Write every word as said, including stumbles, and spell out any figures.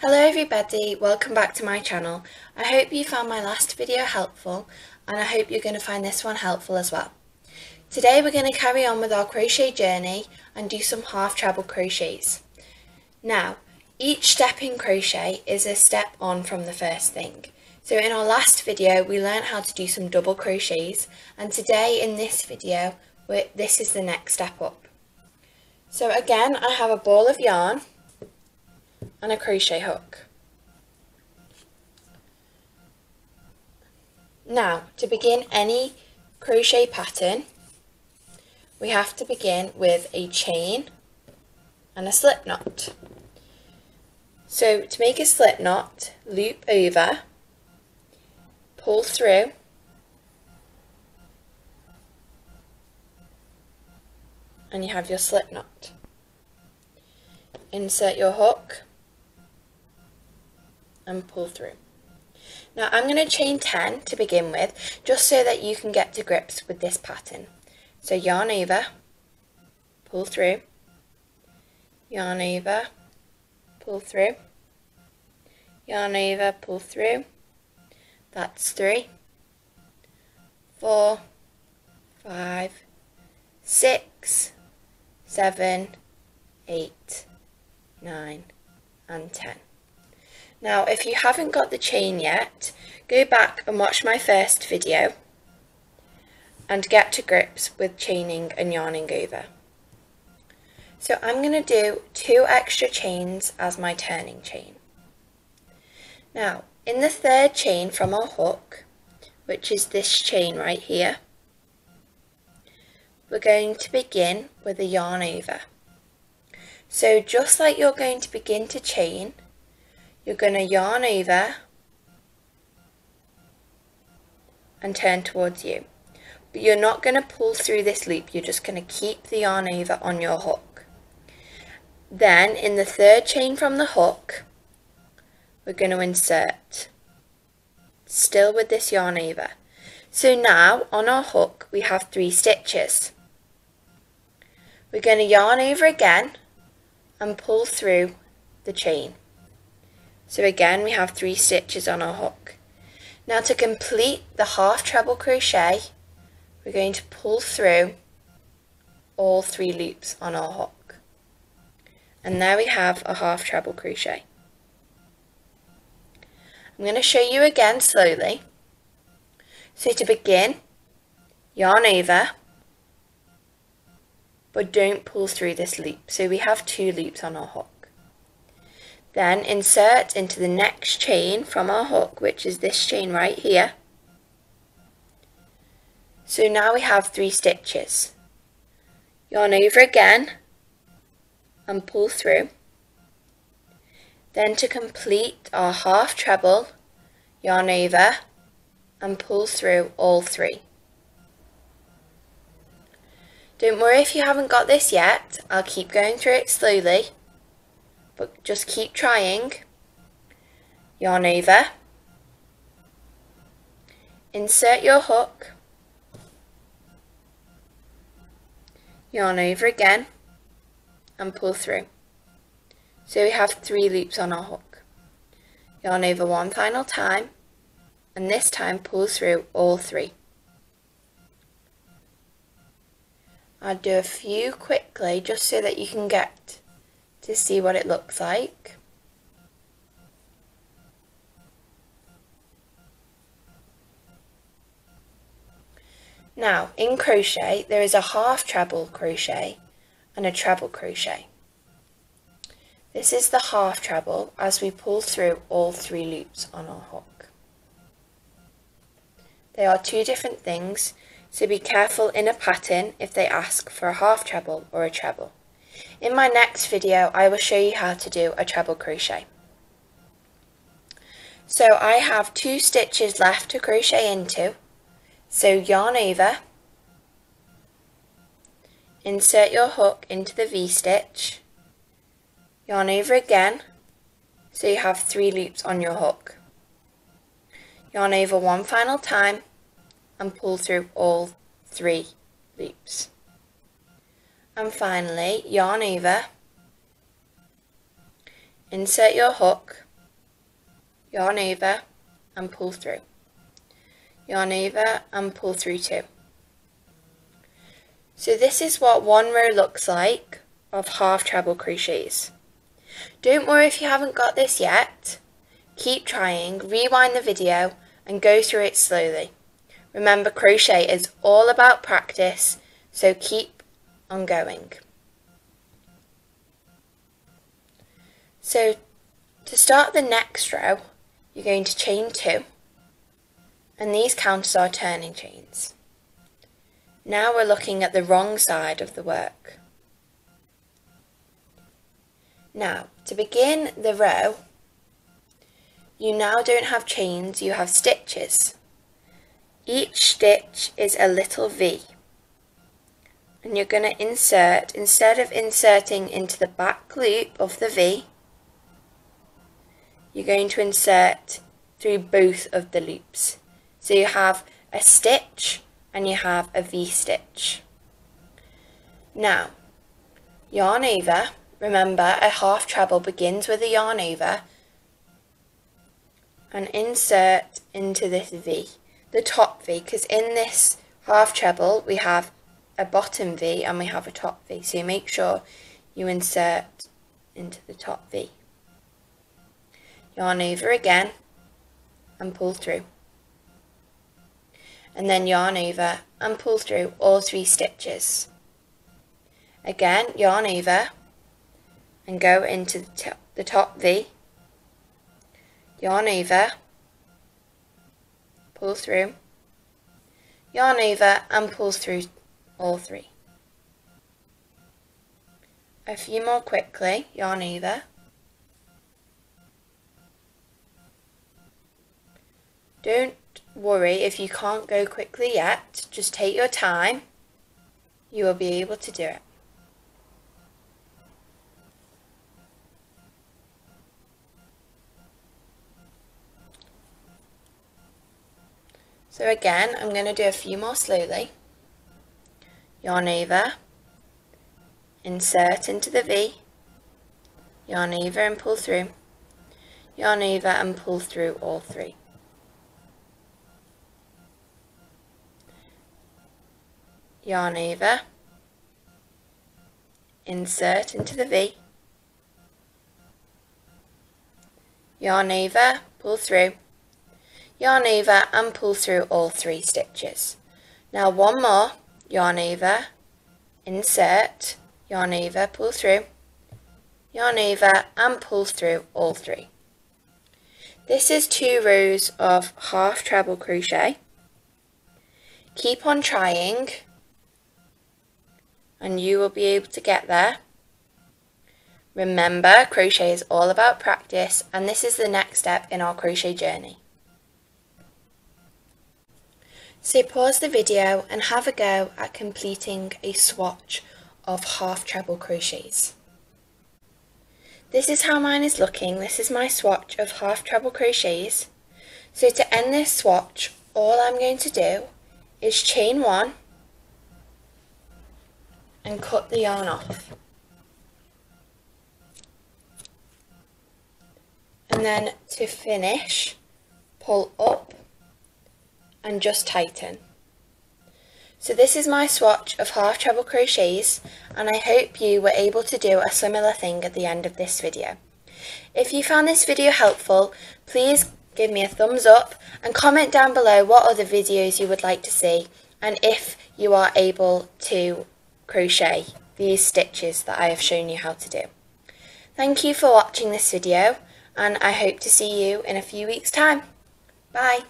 Hello everybody, welcome back to my channel. I hope you found my last video helpful and I hope you're going to find this one helpful as well. Today we're going to carry on with our crochet journey and do some half treble crochets. Now, each step in crochet is a step on from the first thing. So in our last video we learned how to do some double crochets, and today in this video this is the next step up. So again I have a ball of yarn and a crochet hook. Now, to begin any crochet pattern we have to begin with a chain and a slip knot. So to make a slip knot, loop over, pull through, and you have your slip knot. Insert your hook and pull through. Now I'm going to chain ten to begin with, just so that you can get to grips with this pattern. So yarn over, pull through, yarn over, pull through, yarn over, pull through. That's three, four, five, six, seven, eight, nine, and ten. Now, if you haven't got the chain yet, go back and watch my first video and get to grips with chaining and yarning over. So I'm going to do two extra chains as my turning chain. Now, in the third chain from our hook, which is this chain right here, we're going to begin with a yarn over. So just like you're going to begin to chain, you're going to yarn over and turn towards you, but you're not going to pull through this loop, you're just going to keep the yarn over on your hook. Then in the third chain from the hook we're going to insert, still with this yarn over. So now on our hook we have three stitches. We're going to yarn over again and pull through the chain. So again we have three stitches on our hook. Now to complete the half treble crochet we're going to pull through all three loops on our hook, and there we have a half treble crochet. I'm going to show you again slowly. So to begin, yarn over, but don't pull through this loop, so we have two loops on our hook. Then insert into the next chain from our hook, which is this chain right here. So now we have three stitches. Yarn over again and pull through. Then to complete our half treble, yarn over and pull through all three. Don't worry if you haven't got this yet, I'll keep going through it slowly. But just keep trying. Yarn over, insert your hook, yarn over again and pull through. So we have three loops on our hook. Yarn over one final time and this time pull through all three. I'll do a few quickly just so that you can get to see what it looks like. Now in crochet there is a half treble crochet and a treble crochet. This is the half treble as we pull through all three loops on our hook. They are two different things, so be careful in a pattern if they ask for a half treble or a treble. In my next video I will show you how to do a treble crochet. So I have two stitches left to crochet into, so yarn over, insert your hook into the V-stitch, yarn over again, so you have three loops on your hook. Yarn over one final time and pull through all three loops. And finally, yarn over, insert your hook, yarn over and pull through, yarn over and pull through two. So this is what one row looks like of half treble crochets. Don't worry if you haven't got this yet. Keep trying, rewind the video and go through it slowly. Remember, crochet is all about practice, so keep on going. So to start the next row, you're going to chain two, and these count as our turning chains. Now we're looking at the wrong side of the work. Now, to begin the row, you now don't have chains, you have stitches. Each stitch is a little V, and you're going to insert, instead of inserting into the back loop of the V, you're going to insert through both of the loops. So you have a stitch and you have a V stitch. Now, yarn over. Remember, a half treble begins with a yarn over and insert into this V, the top V, because in this half treble we have a bottom V and we have a top V, so make sure you insert into the top V. Yarn over again and pull through, and then yarn over and pull through all three stitches. Again, yarn over and go into the top, the top V, yarn over, pull through, yarn over and pull through all three. A few more quickly, yarn over. Don't worry if you can't go quickly yet, just take your time, you will be able to do it. So again, I'm going to do a few more slowly. Yarn over, insert into the V, yarn over and pull through, yarn over and pull through all three. Yarn over, insert into the V, yarn over, pull through, yarn over and pull through all three stitches. Now one more, yarn over, insert, yarn over, pull through, yarn over and pull through all three. This is two rows of half treble crochet. Keep on trying and you will be able to get there. Remember, crochet is all about practice, and this is the next step in our crochet journey. So pause the video and have a go at completing a swatch of half treble crochets. This is how mine is looking. This is my swatch of half treble crochets. So to end this swatch, all I'm going to do is chain one and cut the yarn off. And then to finish, pull up and just tighten. So this is my swatch of half treble crochets, and I hope you were able to do a similar thing at the end of this video. If you found this video helpful, please give me a thumbs up and comment down below what other videos you would like to see, and if you are able to crochet these stitches that I have shown you how to do. Thank you for watching this video, and I hope to see you in a few weeks' time. Bye!